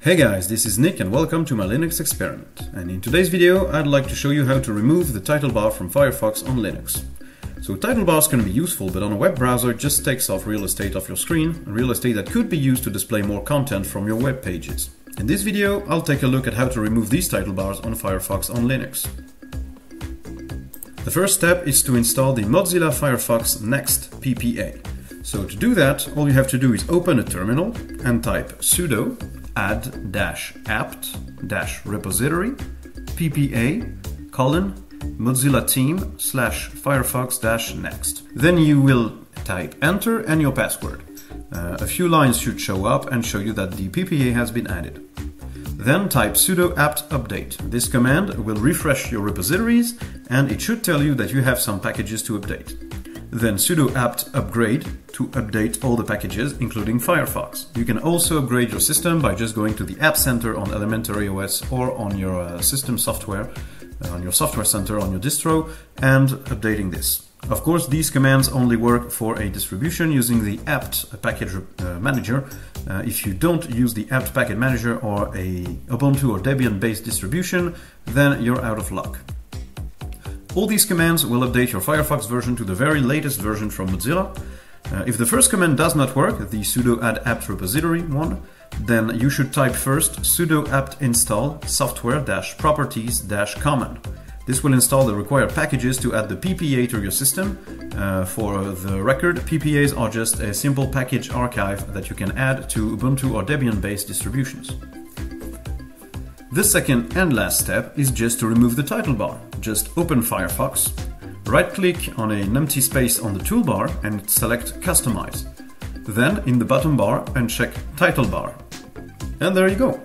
Hey guys, this is Nick and welcome to my Linux experiment. And in today's video I'd like to show you how to remove the title bar from Firefox on Linux. So title bars can be useful, but on a web browser it just takes off real estate off your screen, real estate that could be used to display more content from your web pages. In this video I'll take a look at how to remove these title bars on Firefox on Linux. The first step is to install the Mozilla Firefox Next PPA. So to do that, all you have to do is open a terminal and type sudo add-apt-repository ppa:/mozilla-team/firefox-next. Then you will type enter and your password. A few lines should show up and show you that the PPA has been added. Then type sudo apt-update. This command will refresh your repositories and it should tell you that you have some packages to update. Then sudo apt-upgrade to update all the packages, including Firefox. You can also upgrade your system by just going to the App Center on Elementary OS or on your system software, on your software center, on your distro, and updating this. Of course, these commands only work for a distribution using the apt package manager. If you don't use the apt package manager or a Ubuntu or Debian-based distribution, then you're out of luck. All these commands will update your Firefox version to the very latest version from Mozilla. If the first command does not work, the sudo add-apt-repository one, then you should type first sudo apt install software-properties-common. This will install the required packages to add the PPA to your system. For the record, PPAs are just a simple package archive that you can add to Ubuntu or Debian-based distributions. The second and last step is just to remove the title bar. Just open Firefox, right-click on an empty space on the toolbar and select Customize. Then, in the bottom bar, uncheck Title Bar. And there you go!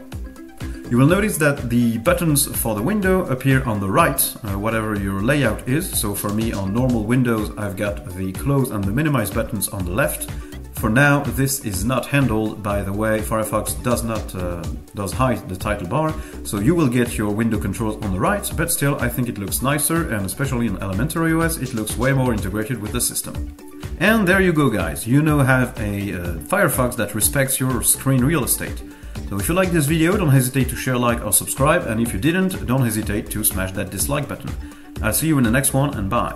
You will notice that the buttons for the window appear on the right, whatever your layout is. So for me, on normal windows, I've got the Close and the Minimize buttons on the left. For now, this is not handled, by the way. Firefox does hide the title bar, so you will get your window controls on the right, but still I think it looks nicer, and especially in Elementary OS, it looks way more integrated with the system. And there you go, guys. You now have a Firefox that respects your screen real estate. So if you like this video, don't hesitate to share, like, or subscribe, and if you didn't, don't hesitate to smash that dislike button. I'll see you in the next one, and bye!